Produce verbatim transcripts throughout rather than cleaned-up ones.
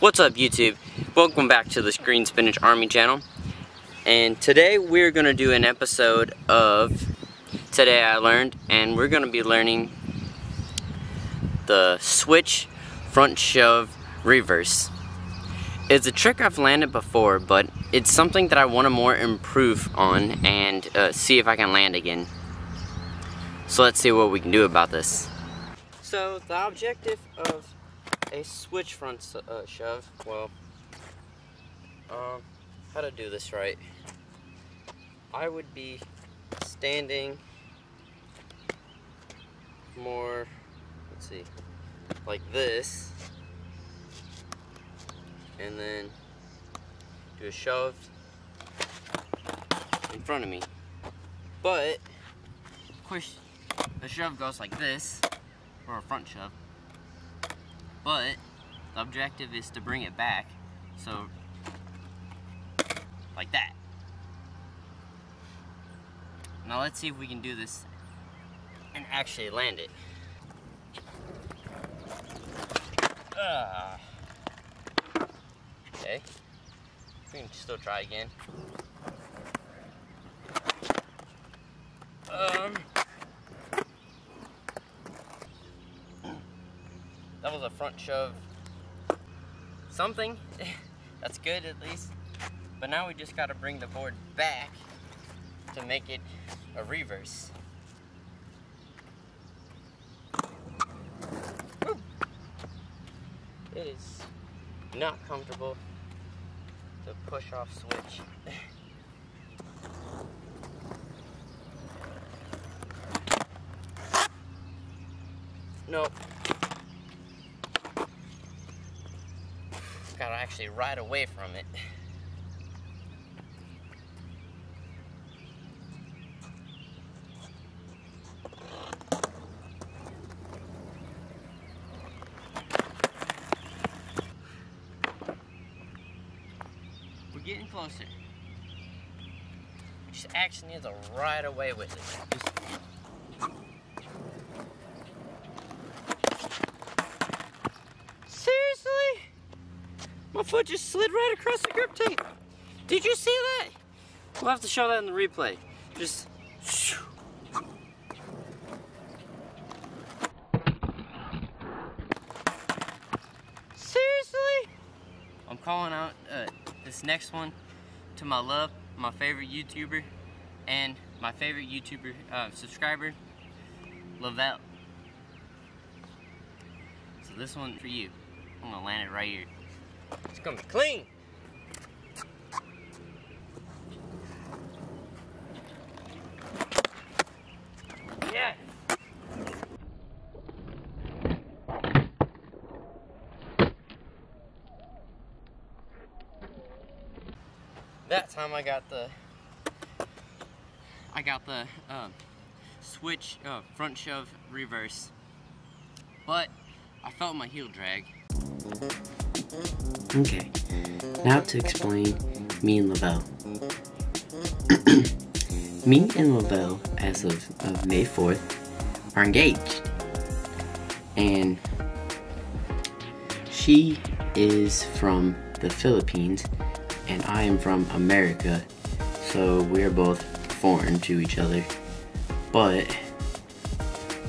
What's up YouTube? Welcome back to this Green Spinach Army channel. And today we're going to do an episode of Today I Learned, and we're going to be learning the switch front shove reverse. It's a trick I've landed before, but it's something that I want to more improve on and uh, see if I can land again. So let's see what we can do about this. So the objective of a switch front uh, shove, well, uh, how to do this right, I would be standing more, let's see, like this, and then do a shove in front of me, but of course the shove goes like this, or a front shove. But the objective is to bring it back, so like that. Now let's see if we can do this and actually land it. Uh, okay, we can still try again. Um. That was a front shove something. That's good at least. But now we just gotta bring the board back to make it a reverse. Woo. It is not comfortable to push off switch. Nope. Gotta actually ride away from it. We're getting closer. We just actually need to ride away with it. Just my foot just slid right across the grip tape. Did you see that? We'll have to show that in the replay. Just. Shoo. Seriously? I'm calling out uh, this next one to my love, my favorite YouTuber, and my favorite YouTuber uh, subscriber, Lovelle. So this one for you. I'm gonna land it right here. It's gonna be clean. Yeah. That time I got the I got the um, switch uh, front shove reverse, but I felt my heel drag. Okay, now to explain me and Lovelle. Me and Lovelle, as of, of May fourth, are engaged. And she is from the Philippines, and I am from America, so we're both foreign to each other. But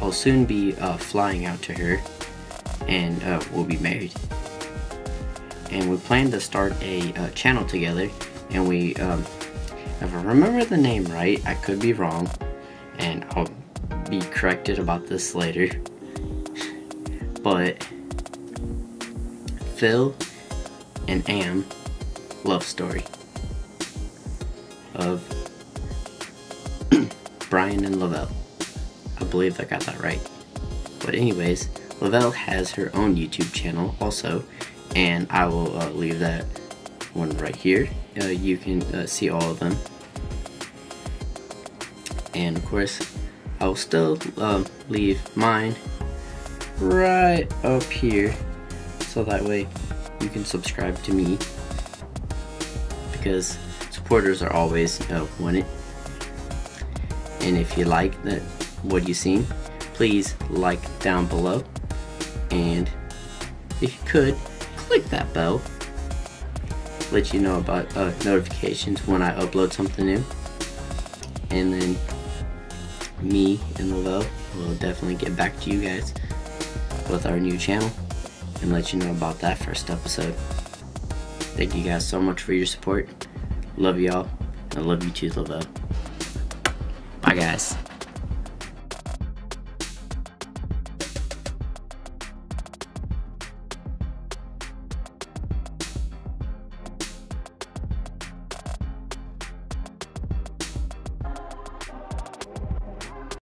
I'll soon be uh, flying out to her, and uh, we'll be married. And we plan to start a uh, channel together, and we, um, if I remember the name right, I could be wrong, and I'll be corrected about this later, but Phil and Am love story of Brian and Lovelle. I believe I got that right. But anyways, Lovelle has her own YouTube channel also, and I will uh, leave that one right here. Uh, you can uh, see all of them, and of course I will still uh, leave mine right up here, so that way you can subscribe to me, because supporters are always, you know, want it. And if you like that what you've seen, please like down below, and if you could click that bell, let you know about uh, notifications when I upload something new. And then me and Lovelle will definitely get back to you guys with our new channel and let you know about that first episode. Thank you guys so much for your support. Love y'all. I love you too, Lovelle. Bye guys.